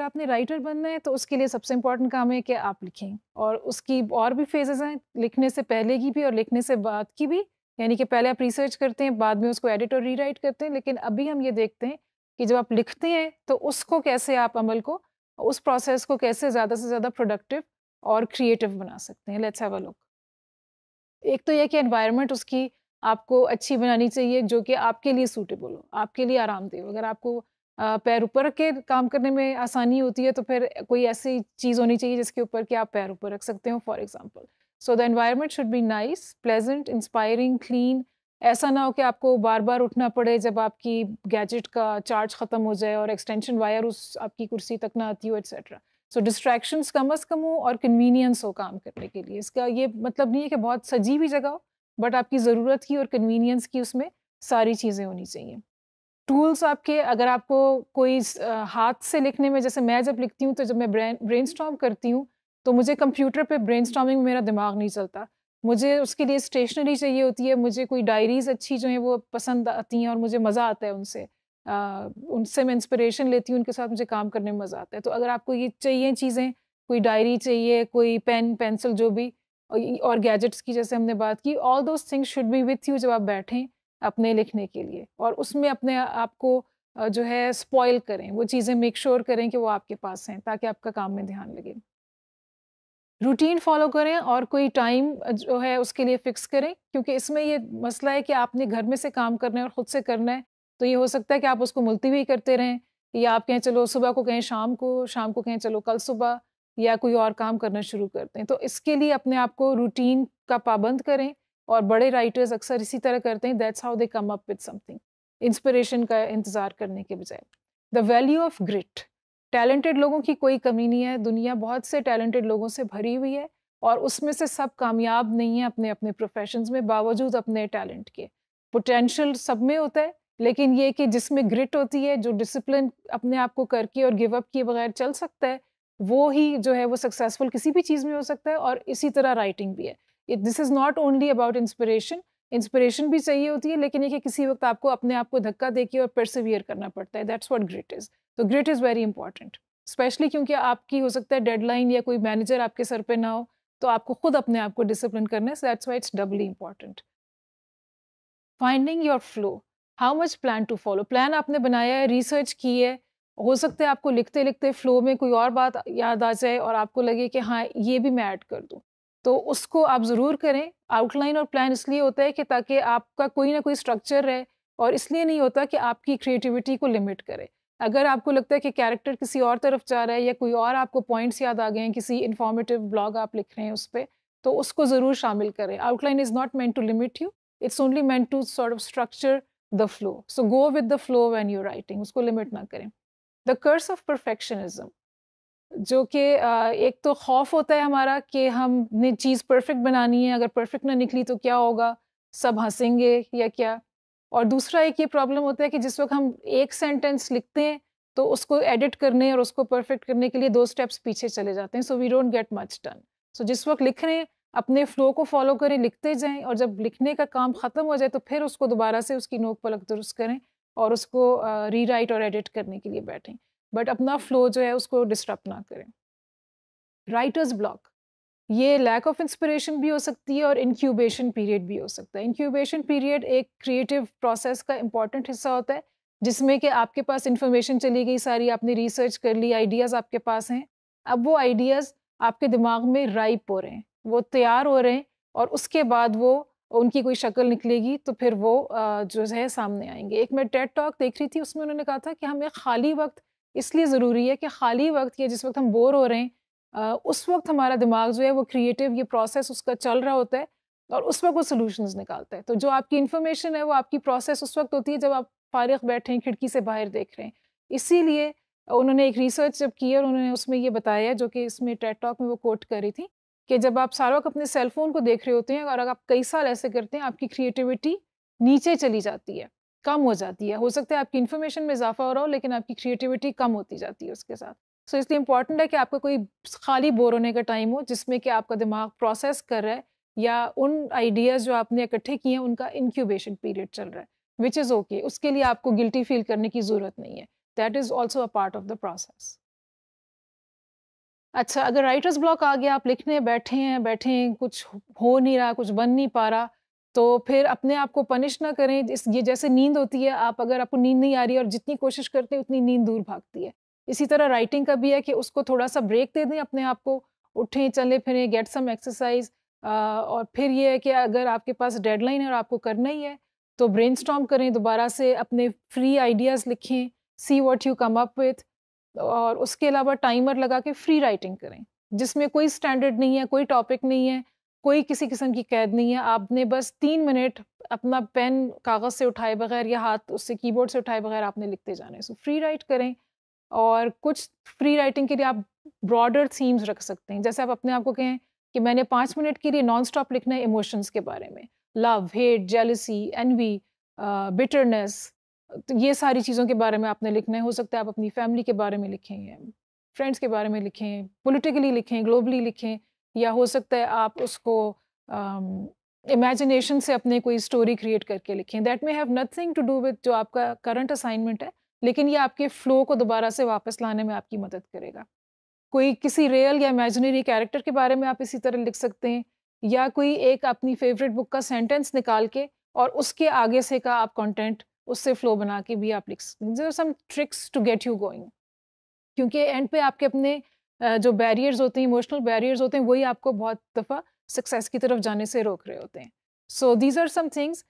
अगर आपने राइटर बनना है तो उसके लिए सबसे इम्पॉर्टेंट काम है कि आप लिखें, और उसकी और भी फेजेस हैं, लिखने से पहले की भी और लिखने से बाद की भी। यानी कि पहले आप रिसर्च करते हैं, बाद में उसको एडिट और रीराइट करते हैं। लेकिन अभी हम ये देखते हैं कि जब आप लिखते हैं तो उसको कैसे आप अमल को, उस प्रोसेस को कैसे ज़्यादा से ज़्यादा प्रोडक्टिव और क्रिएटिव बना सकते हैं। Let's have a look. एक तो यह कि एनवायरनमेंट उसकी आपको अच्छी बनानी चाहिए जो कि आपके लिए सूटेबल हो, आपके लिए आरामदेह हो। अगर आपको पैर ऊपर रख के काम करने में आसानी होती है तो फिर कोई ऐसी चीज़ होनी चाहिए जिसके ऊपर कि आप पैर ऊपर रख सकते हो, for example. So the environment should be nice, pleasant, inspiring, clean. ऐसा ना हो कि आपको बार बार उठना पड़े जब आपकी गैजेट का चार्ज ख़त्म हो जाए और एक्सटेंशन वायर उस आपकी कुर्सी तक ना आती हो, एट्सेट्रा। सो डिस्ट्रैक्शंस कम अज़ कम हो और कन्वीनियंस हो काम करने के लिए। इसका ये मतलब नहीं है कि बहुत सजी हुई जगह हो, बट आपकी ज़रूरत की और कन्वीनियंस की उसमें सारी चीज़ें होनी चाहिए। टूल्स आपके, अगर आपको कोई हाथ से लिखने में, जैसे मैं जब लिखती हूँ तो जब मैं ब्रेनस्टॉर्म करती हूँ तो मुझे कंप्यूटर पे ब्रेनस्टॉर्मिंग में मेरा दिमाग नहीं चलता। मुझे उसके लिए स्टेशनरी चाहिए होती है, मुझे कोई डायरीज़ अच्छी जो हैं वो पसंद आती हैं और मुझे मज़ा आता है उनसे, मैं इंस्पिरेशन लेती हूँ, उनके साथ मुझे काम करने में मज़ा आता है। तो अगर आपको ये चाहिए चीज़ें, कोई डायरी चाहिए, कोई पेन पेंसिल जो भी, और गैजेट्स की जैसे हमने बात की, all those things should be with you जब आप बैठें अपने लिखने के लिए। और उसमें अपने आप को जो है स्पॉइल करें, वो चीज़ें मेक श्योर करें कि वो आपके पास हैं ताकि आपका काम में ध्यान लगे। रूटीन फॉलो करें और कोई टाइम जो है उसके लिए फ़िक्स करें, क्योंकि इसमें ये मसला है कि आपने घर में से काम करना है और ख़ुद से करना है, तो ये हो सकता है कि आप उसको मुलतवी करते रहें, या आप कहें चलो सुबह को, कहें शाम को कहें चलो कल सुबह, या कोई और काम करना शुरू करते हैं। तो इसके लिए अपने आप को रूटीन का पाबंद करें, और बड़े राइटर्स अक्सर इसी तरह करते हैं। That's how they come up with something, inspiration का इंतज़ार करने के बजाय। The value of grit, talented लोगों की कोई कमी नहीं है, दुनिया बहुत से टैलेंटेड लोगों से भरी हुई है और उसमें से सब कामयाब नहीं है अपने अपने प्रोफेशंस में बावजूद अपने टैलेंट के। पोटेंशियल सब में होता है, लेकिन ये कि जिसमें ग्रिट होती है, जो डिसिप्लिन अपने आप को करके और गिव अप किए बगैर चल सकता है, वो ही जो है वो सक्सेसफुल किसी भी चीज़ में हो सकता है। और इसी तरह राइटिंग भी है। This is not only about inspiration, inspiration भी चाहिए होती है, लेकिन ये कि किसी वक्त आपको अपने आप को धक्का देके और परसिवियर करना पड़ता है। That's what grit is. तो grit is very important, specially क्योंकि आपकी हो सकता है डेडलाइन या कोई मैनेजर आपके सर पे ना हो, तो आपको खुद अपने आप को डिसिप्लिन करना है। That's why it's doubly important. Finding your flow, how much plan to follow. Plan आपने बनाया है, रिसर्च की है, हो सकता है आपको लिखते लिखते फ्लो में कोई और बात याद आ जाए और आपको लगे कि हाँ ये भी मैं ऐड कर दूँ, तो उसको आप ज़रूर करें। आउटलाइन और प्लान इसलिए होता है कि ताकि आपका कोई ना कोई स्ट्रक्चर रहे, और इसलिए नहीं होता कि आपकी क्रिएटिविटी को लिमिट करे। अगर आपको लगता है कि कैरेक्टर किसी और तरफ जा रहा है या कोई और आपको पॉइंट्स याद आ गए हैं, किसी इन्फॉर्मेटिव ब्लॉग आप लिख रहे हैं उस पर, तो उसको ज़रूर शामिल करें। Outline is not meant to limit you, it's only meant to sort of structure the flow. So go with the flow when you writing, उसको लिमिट ना करें। द कर्स ऑफ परफेक्शनिज्म, जो कि एक तो खौफ होता है हमारा कि हमने चीज़ परफेक्ट बनानी है, अगर परफेक्ट ना निकली तो क्या होगा, सब हंसेंगे या क्या। और दूसरा एक ये प्रॉब्लम होता है कि जिस वक्त हम एक सेंटेंस लिखते हैं तो उसको एडिट करने और उसको परफेक्ट करने के लिए 2 स्टेप्स पीछे चले जाते हैं। So we don't get much done. So जिस वक्त लिख रहे हैं अपने फ़्लो को फॉलो करें, लिखते जाएँ, और जब लिखने का काम ख़त्म हो जाए तो फिर उसको दोबारा से उसकी नोक पलक दुरुस्त करें और उसको रीराइट और एडिट करने के लिए बैठें, बट अपना फ्लो जो है उसको डिस्टर्ब ना करें। राइटर्स ब्लॉक, ये लैक ऑफ इंस्पिरेशन भी हो सकती है और इंक्यूबेशन पीरियड भी हो सकता है। इंक्यूबेशन पीरियड एक क्रिएटिव प्रोसेस का इम्पॉर्टेंट हिस्सा होता है, जिसमें कि आपके पास इंफॉर्मेशन चली गई सारी, आपने रिसर्च कर ली, आइडियाज़ आपके पास हैं, अब वो आइडियाज़ आपके दिमाग में राइप हो रहे हैं, वो तैयार हो रहे हैं, और उसके बाद वो उनकी कोई शक्ल निकलेगी तो फिर वो जो है सामने आएंगे। एक मैं टेड टॉक देख रही थी, उसमें उन्होंने कहा था कि हमें खाली वक्त इसलिए ज़रूरी है कि खाली वक्त या जिस वक्त हम बोर हो रहे हैं उस वक्त हमारा दिमाग जो है वो क्रिएटिव, ये प्रोसेस उसका चल रहा होता है और उस वक्त वो सॉल्यूशंस निकालता है। तो जो आपकी इन्फॉर्मेशन है वो आपकी प्रोसेस उस वक्त होती है जब आप फारिग बैठे हैं, खिड़की से बाहर देख रहे हैं। इसीलिए उन्होंने एक रिसर्च जब की और उन्होंने उसमें ये बताया, जो कि इसमें टेड टॉक में वो कोट कर रही थी, कि जब आप सारा वक्त अपने सेलफोन को देख रहे होते हैं और अगर आप कई साल ऐसे करते हैं, आपकी क्रिएटिविटी नीचे चली जाती है, कम हो जाती है। हो सकता है आपकी इन्फॉर्मेशन में इजाफा हो रहा हो, लेकिन आपकी क्रिएटिविटी कम होती जाती है उसके साथ। सो इसलिए इम्पॉर्टेंट है कि आपका कोई खाली बोर होने का टाइम हो, जिसमें कि आपका दिमाग प्रोसेस कर रहा है या उन आइडियाज़ जो आपने इकट्ठे किए हैं उनका इंक्यूबेशन पीरियड चल रहा है, विच इज़ ओके। उसके लिए आपको गिल्टी फील करने की ज़रूरत नहीं है, that is also a part of the process. अच्छा, अगर राइटर्स ब्लॉक आ गया, आप लिखने बैठे हैं, कुछ हो नहीं रहा, कुछ बन नहीं पा रहा, तो फिर अपने आप को पनिश ना करें। ये जैसे नींद होती है, आप अगर आपको नींद नहीं आ रही और जितनी कोशिश करते हैं उतनी नींद दूर भागती है, इसी तरह राइटिंग का भी है कि उसको थोड़ा सा ब्रेक दे दें, अपने आप को उठें, चले फिरें, गेट सम एक्सरसाइज। और फिर ये है कि अगर आपके पास डेडलाइन है और आपको करना ही है तो ब्रेनस्टॉर्म करें दोबारा से, अपने फ्री आइडियाज़ लिखें, see what you come up with. और उसके अलावा टाइमर लगा के फ्री राइटिंग करें जिसमें कोई स्टैंडर्ड नहीं है, कोई टॉपिक नहीं है, कोई किसी किस्म की कैद नहीं है। आपने बस 3 मिनट अपना पेन कागज़ से उठाए बगैर या हाथ उससे कीबोर्ड से उठाए बगैर आपने लिखते जाना है। सो फ्री राइट करें। और कुछ फ्री राइटिंग के लिए आप ब्रॉडर थीम्स रख सकते हैं, जैसे आप अपने आप को कहें कि मैंने 5 मिनट के लिए नॉन स्टॉप लिखना है इमोशंस के बारे में, love, hate, jealousy, envy, bitterness, तो ये सारी चीज़ों के बारे में आपने लिखना है। हो सकता है आप अपनी फैमिली के बारे में लिखें, फ्रेंड्स के बारे में लिखें, पॉलिटिकली लिखें, ग्लोबली लिखें, या हो सकता है आप उसको इमेजिनेशन से अपने कोई स्टोरी क्रिएट करके लिखें। That may have nothing to do with जो आपका करंट असाइनमेंट है, लेकिन ये आपके फ्लो को दोबारा से वापस लाने में आपकी मदद करेगा। कोई किसी रियल या इमेजिनरी कैरेक्टर के बारे में आप इसी तरह लिख सकते हैं, या कोई एक अपनी फेवरेट बुक का सेंटेंस निकाल के और उसके आगे से का आप कंटेंट उससे फ्लो बना के भी आप लिख सकते हैं। There are some tricks to get you going, क्योंकि एंड पे आपके अपने जो बैरियर्स होते हैं, इमोशनल बैरियर्स होते हैं, वही आपको बहुत दफ़ा सक्सेस की तरफ जाने से रोक रहे होते हैं। So these are some things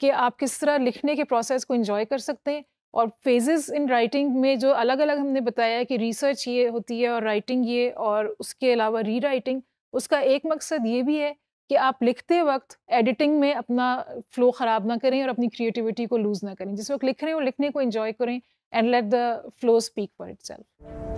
कि आप किस तरह लिखने के प्रोसेस को एंजॉय कर सकते हैं। और फेजेस इन राइटिंग में जो अलग अलग हमने बताया है कि रिसर्च ये होती है और राइटिंग ये, और उसके अलावा री राइटिंग, उसका एक मकसद ये भी है कि आप लिखते वक्त एडिटिंग में अपना फ्लो ख़राब ना करें और अपनी क्रिएटिविटी को लूज़ ना करें। जिस वक्त लिख रहे हो, लिखने को एंजॉय करें, and let the flow speak for itself.